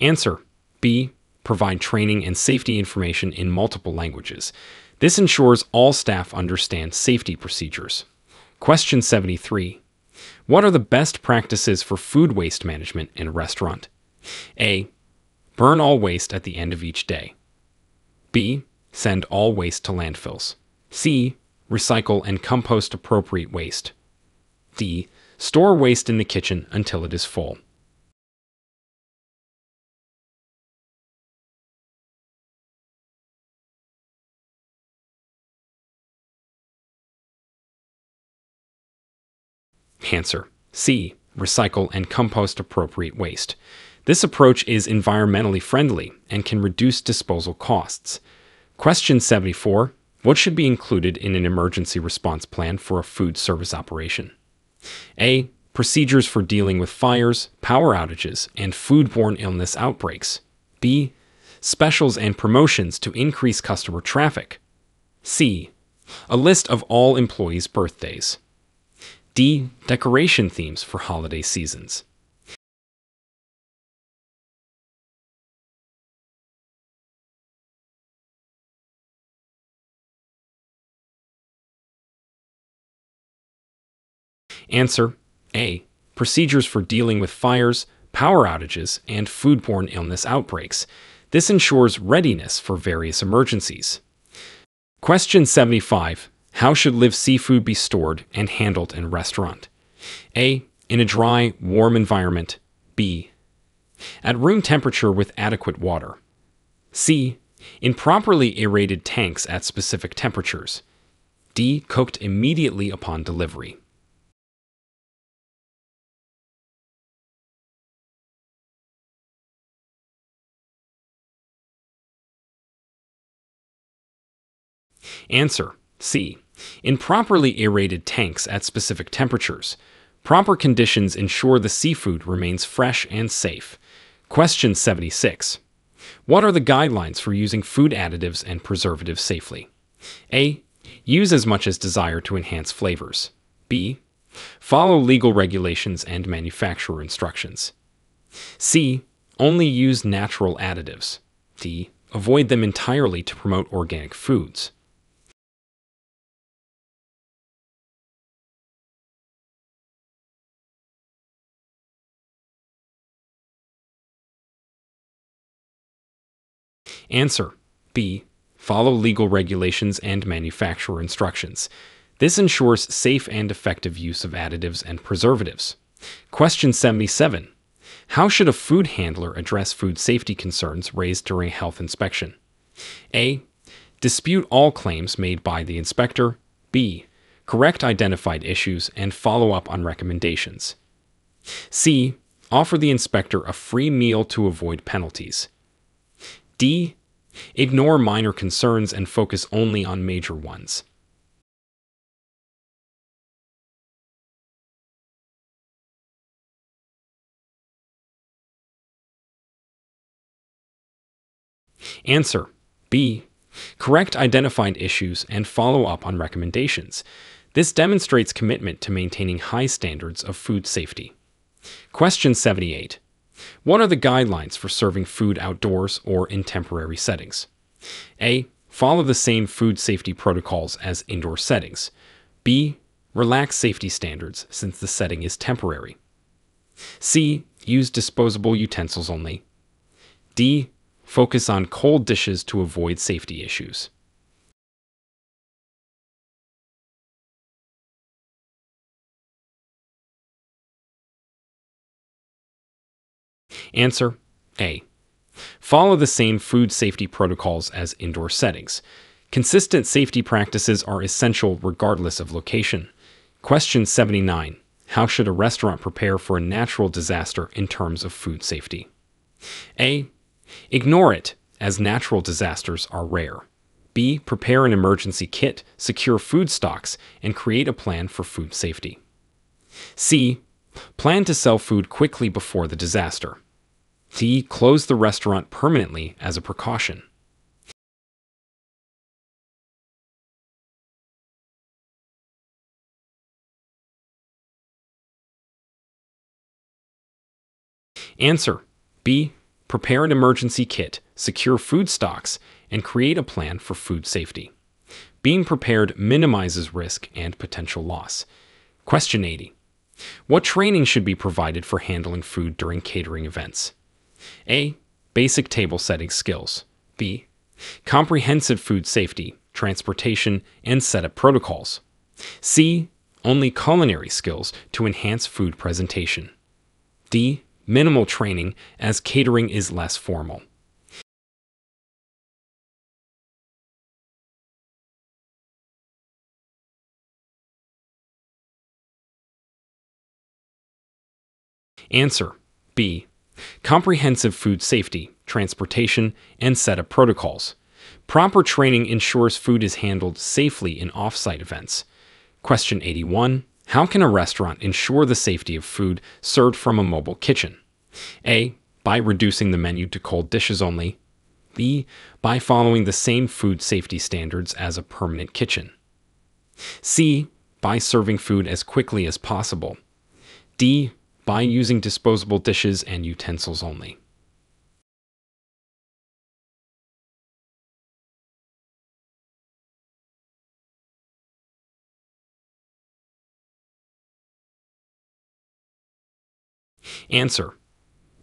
Answer. B. Provide training and safety information in multiple languages. This ensures all staff understand safety procedures. Question 73. What are the best practices for food waste management in a restaurant? A. Burn all waste at the end of each day. B. Send all waste to landfills. C. Recycle and compost appropriate waste. D. Store waste in the kitchen until it is full. Answer: C. Recycle and compost appropriate waste. This approach is environmentally friendly and can reduce disposal costs. Question 74. What should be included in an emergency response plan for a food service operation? A. Procedures for dealing with fires, power outages, and foodborne illness outbreaks. B. Specials and promotions to increase customer traffic. C. A list of all employees' birthdays. D. Decoration themes for holiday seasons. Answer: A. Procedures for dealing with fires, power outages, and foodborne illness outbreaks. This ensures readiness for various emergencies. Question 75. How should live seafood be stored and handled in a restaurant? A. In a dry, warm environment. B. At room temperature with adequate water. C. In properly aerated tanks at specific temperatures. D. Cooked immediately upon delivery. Answer: C. In properly aerated tanks at specific temperatures. Proper conditions ensure the seafood remains fresh and safe. Question 76. What are the guidelines for using food additives and preservatives safely? A. Use as much as desired to enhance flavors. B. Follow legal regulations and manufacturer instructions. C. Only use natural additives. D. Avoid them entirely to promote organic foods. Answer: B. Follow legal regulations and manufacturer instructions. This ensures safe and effective use of additives and preservatives. Question 77. How should a food handler address food safety concerns raised during a health inspection? A. Dispute all claims made by the inspector. B. Correct identified issues and follow up on recommendations. C. Offer the inspector a free meal to avoid penalties. D. Ignore minor concerns and focus only on major ones. Answer: B. Correct identified issues and follow up on recommendations. This demonstrates commitment to maintaining high standards of food safety. Question 78. What are the guidelines for serving food outdoors or in temporary settings? A. Follow the same food safety protocols as indoor settings. B. Relax safety standards since the setting is temporary. C. Use disposable utensils only. D. Focus on cold dishes to avoid safety issues. Answer: A. Follow the same food safety protocols as indoor settings. Consistent safety practices are essential regardless of location. Question 79. How should a restaurant prepare for a natural disaster in terms of food safety? A. Ignore it, as natural disasters are rare. B. Prepare an emergency kit, secure food stocks, and create a plan for food safety. C. Plan to sell food quickly before the disaster. D. Close the restaurant permanently as a precaution. Answer: B. Prepare an emergency kit, secure food stocks, and create a plan for food safety. Being prepared minimizes risk and potential loss. Question 80. What training should be provided for handling food during catering events? A. Basic table setting skills. B. Comprehensive food safety, transportation, and setup protocols. C. Only culinary skills to enhance food presentation. D. Minimal training, as catering is less formal. Answer: B. Comprehensive food safety, transportation, and setup protocols. Proper training ensures food is handled safely in off-site events. Question 81. How can a restaurant ensure the safety of food served from a mobile kitchen? A. By reducing the menu to cold dishes only. B. By following the same food safety standards as a permanent kitchen. C. By serving food as quickly as possible. D. By using disposable dishes and utensils only. Answer: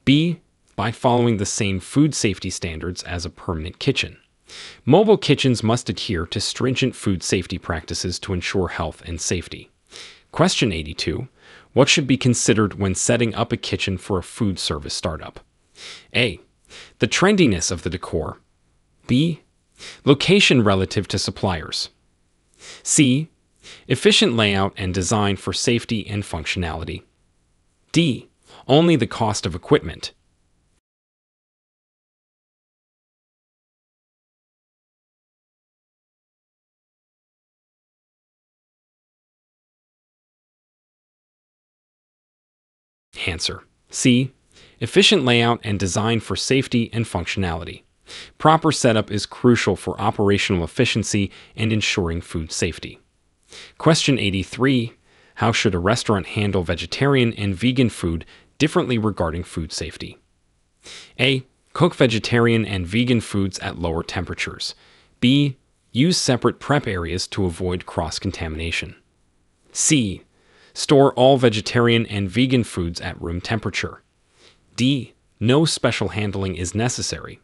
B. By following the same food safety standards as a permanent kitchen. Mobile kitchens must adhere to stringent food safety practices to ensure health and safety. Question 82. What should be considered when setting up a kitchen for a food service startup? A. The trendiness of the decor. B. Location relative to suppliers. C. Efficient layout and design for safety and functionality. D. Only the cost of equipment. Answer: C. Efficient layout and design for safety and functionality. Proper setup is crucial for operational efficiency and ensuring food safety. Question 83. How should a restaurant handle vegetarian and vegan food differently regarding food safety? A. Cook vegetarian and vegan foods at lower temperatures. B. Use separate prep areas to avoid cross-contamination. C. Store all vegetarian and vegan foods at room temperature. D. No special handling is necessary.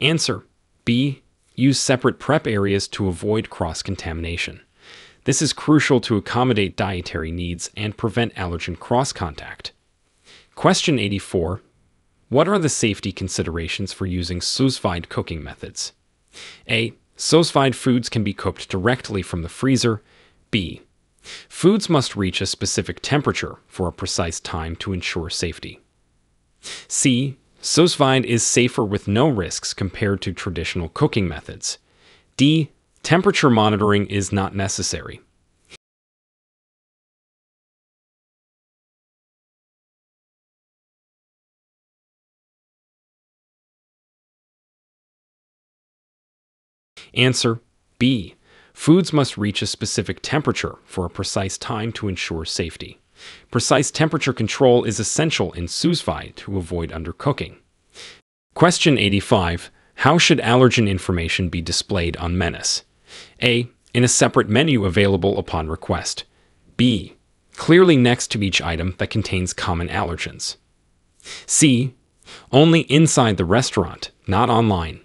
Answer: B. Use separate prep areas to avoid cross-contamination. This is crucial to accommodate dietary needs and prevent allergen cross-contact. Question 84. What are the safety considerations for using sous vide cooking methods? A. Sous vide foods can be cooked directly from the freezer. B. Foods must reach a specific temperature for a precise time to ensure safety. C. Sous vide is safer with no risks compared to traditional cooking methods. D. Temperature monitoring is not necessary. Answer: B. Foods must reach a specific temperature for a precise time to ensure safety. Precise temperature control is essential in sous vide to avoid undercooking. Question 85. How should allergen information be displayed on menus? A. In a separate menu available upon request. B. Clearly next to each item that contains common allergens. C. Only inside the restaurant, not online.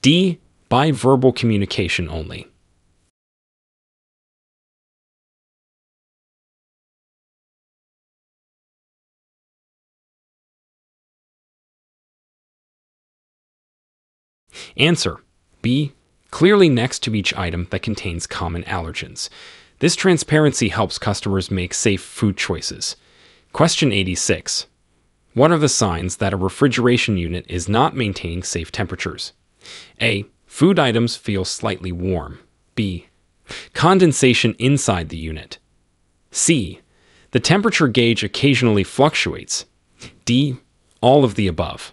D. By verbal communication only. Answer: B. Clearly next to each item that contains common allergens. This transparency helps customers make safe food choices. Question 86. What are the signs that a refrigeration unit is not maintaining safe temperatures? A. Food items feel slightly warm. B. Condensation inside the unit. C. The temperature gauge occasionally fluctuates. D. All of the above.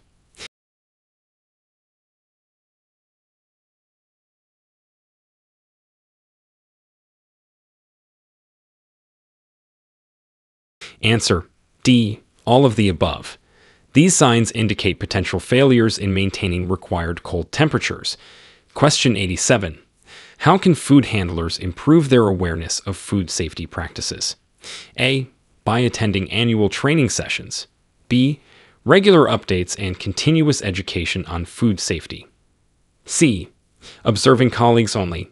Answer: D. All of the above. These signs indicate potential failures in maintaining required cold temperatures. Question 87. How can food handlers improve their awareness of food safety practices? A. By attending annual training sessions. B. Regular updates and continuous education on food safety. C. Observing colleagues only.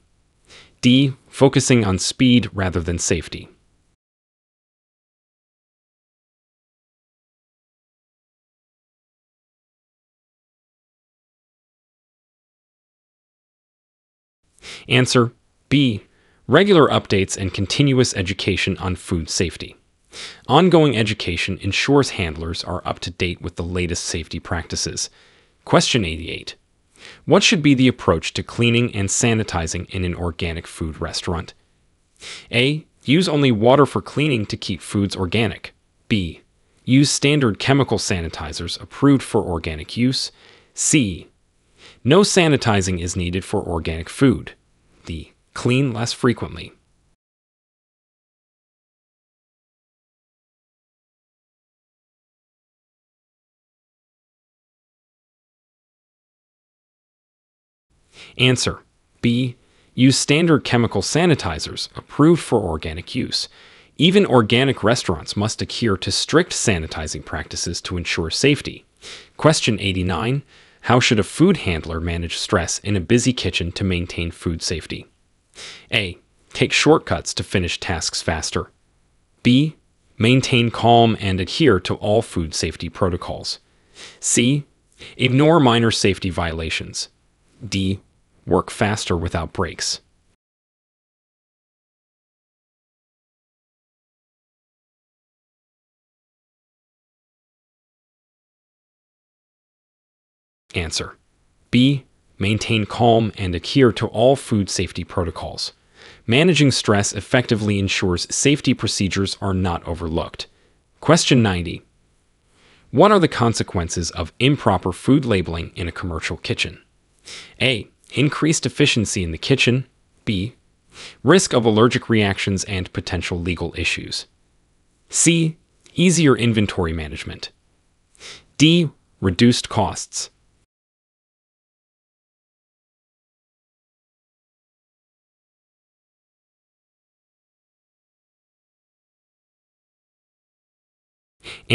D. Focusing on speed rather than safety. Answer: B. Regular updates and continuous education on food safety. Ongoing education ensures handlers are up to date with the latest safety practices. Question 88. What should be the approach to cleaning and sanitizing in an organic food restaurant? A. Use only water for cleaning to keep foods organic. B. Use standard chemical sanitizers approved for organic use. C. No sanitizing is needed for organic food. D. Clean less frequently. Answer: B. Use standard chemical sanitizers approved for organic use. Even organic restaurants must adhere to strict sanitizing practices to ensure safety. Question 89. How should a food handler manage stress in a busy kitchen to maintain food safety? A. Take shortcuts to finish tasks faster. B. Maintain calm and adhere to all food safety protocols. C. Ignore minor safety violations. D. Work faster without breaks. Answer: B. Maintain calm and adhere to all food safety protocols. Managing stress effectively ensures safety procedures are not overlooked. Question 90. What are the consequences of improper food labeling in a commercial kitchen? A. Increased efficiency in the kitchen. B. Risk of allergic reactions and potential legal issues. C. Easier inventory management. D. Reduced costs.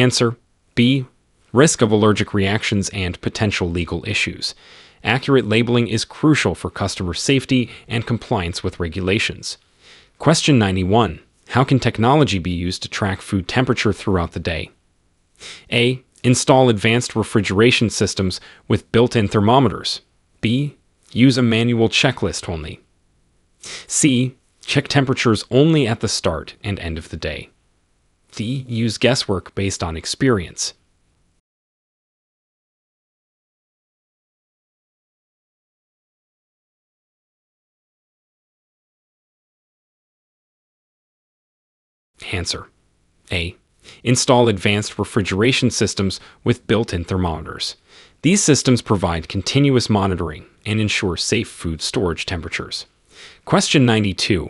Answer: B. Risk of allergic reactions and potential legal issues. Accurate labeling is crucial for customer safety and compliance with regulations. Question 91. How can technology be used to track food temperature throughout the day? A. Install advanced refrigeration systems with built-in thermometers. B. Use a manual checklist only. C. Check temperatures only at the start and end of the day. D. Use guesswork based on experience. Answer: A. Install advanced refrigeration systems with built-in thermometers. These systems provide continuous monitoring and ensure safe food storage temperatures. Question 92.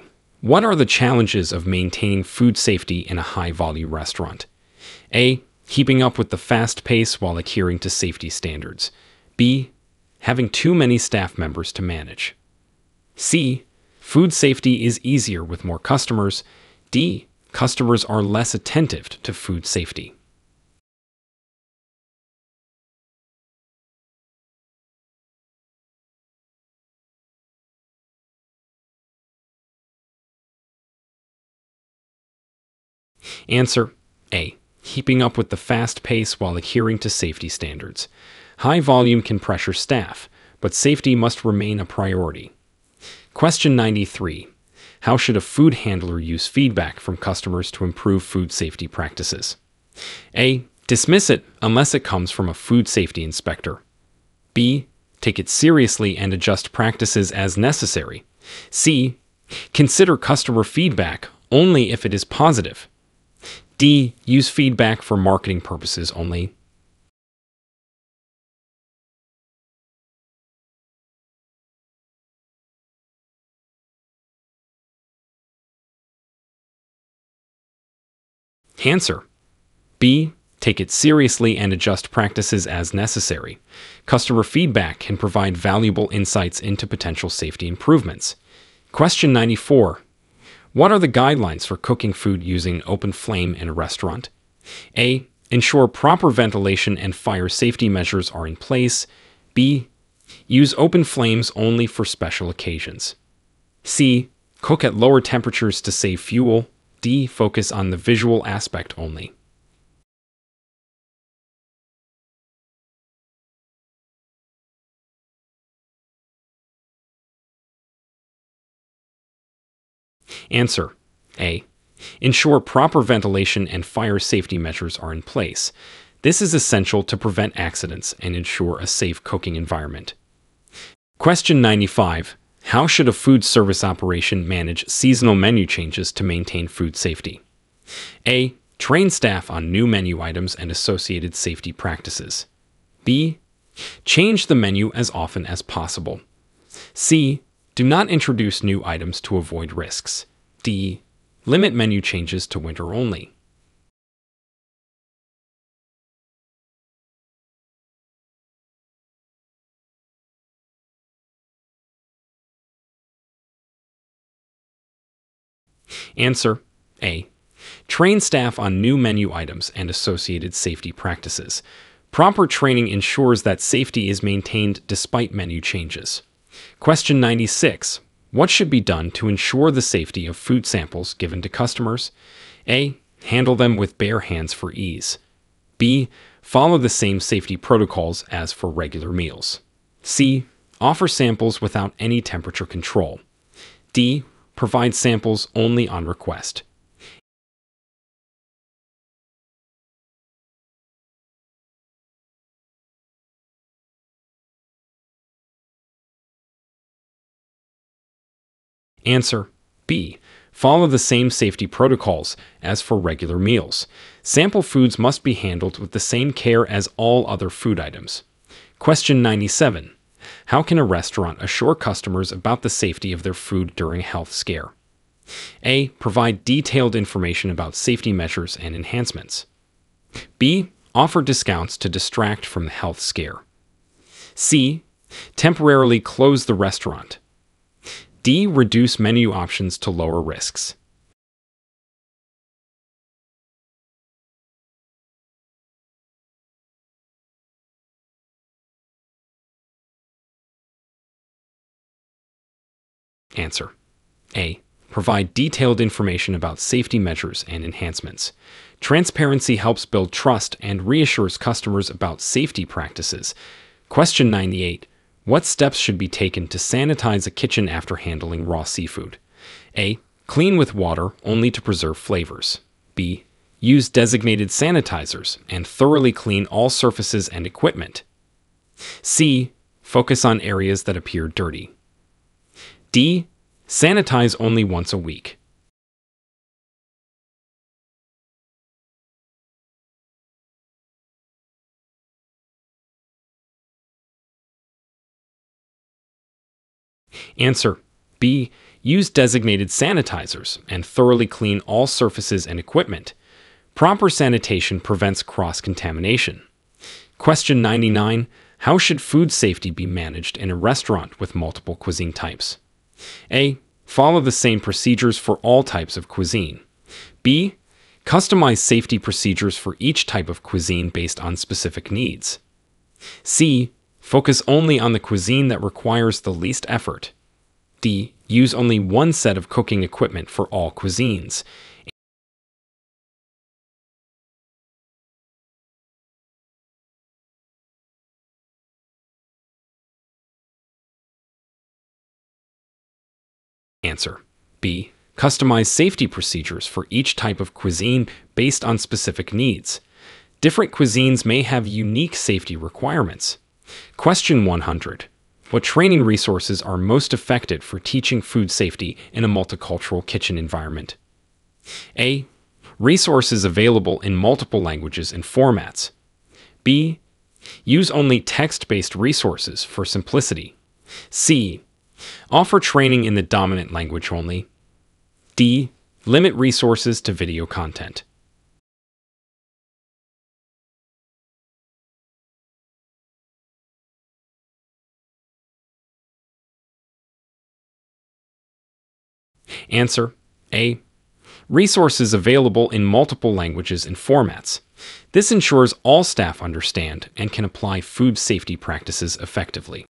What are the challenges of maintaining food safety in a high-volume restaurant? A. Keeping up with the fast pace while adhering to safety standards. B. Having too many staff members to manage. C. Food safety is easier with more customers. D. Customers are less attentive to food safety. Answer: A. Keeping up with the fast pace while adhering to safety standards. High volume can pressure staff, but safety must remain a priority. Question 93. How should a food handler use feedback from customers to improve food safety practices? A. Dismiss it unless it comes from a food safety inspector. B. Take it seriously and adjust practices as necessary. C. Consider customer feedback only if it is positive. D. Use feedback for marketing purposes only. Answer: B. take it seriously, and adjust practices as necessary. Customer feedback can provide valuable insights into potential safety improvements. Question 94. What are the guidelines for cooking food using open flame in a restaurant? A. Ensure proper ventilation and fire safety measures are in place. B. Use open flames only for special occasions. C. Cook at lower temperatures to save fuel. D. Focus on the visual aspect only. Answer. A. Ensure proper ventilation and fire safety measures are in place. This is essential to prevent accidents and ensure a safe cooking environment. Question 95. How should a food service operation manage seasonal menu changes to maintain food safety? A. Train staff on new menu items and associated safety practices. B. Change the menu as often as possible. C. Do not introduce new items to avoid risks. D. Limit menu changes to winter only. Answer. A. Train staff on new menu items and associated safety practices. Proper training ensures that safety is maintained despite menu changes. Question 96. What should be done to ensure the safety of food samples given to customers? A. Handle them with bare hands for ease. B. Follow the same safety protocols as for regular meals. C. Offer samples without any temperature control. D. Provide samples only on request. Answer. B. Follow the same safety protocols as for regular meals. Sample foods must be handled with the same care as all other food items. Question 97. How can a restaurant assure customers about the safety of their food during a health scare? A. Provide detailed information about safety measures and enhancements. B. Offer discounts to distract from the health scare. C. Temporarily close the restaurant. D. Reduce menu options to lower risks. Answer. A. Provide detailed information about safety measures and enhancements. Transparency helps build trust and reassures customers about safety practices. Question 98. What steps should be taken to sanitize a kitchen after handling raw seafood? A. Clean with water only to preserve flavors. B. Use designated sanitizers and thoroughly clean all surfaces and equipment. C. Focus on areas that appear dirty. D. Sanitize only once a week. Answer. B. Use designated sanitizers and thoroughly clean all surfaces and equipment. Proper sanitation prevents cross-contamination. Question 99. How should food safety be managed in a restaurant with multiple cuisine types? A. Follow the same procedures for all types of cuisine. B. Customize safety procedures for each type of cuisine based on specific needs. C. Focus only on the cuisine that requires the least effort. D. Use only one set of cooking equipment for all cuisines. Answer. B. Customize safety procedures for each type of cuisine based on specific needs. Different cuisines may have unique safety requirements. Question 100. What training resources are most effective for teaching food safety in a multicultural kitchen environment? A. Resources available in multiple languages and formats. B. Use only text-based resources for simplicity. C. Offer training in the dominant language only. D. Limit resources to video content. Answer: A. Resources available in multiple languages and formats. This ensures all staff understand and can apply food safety practices effectively.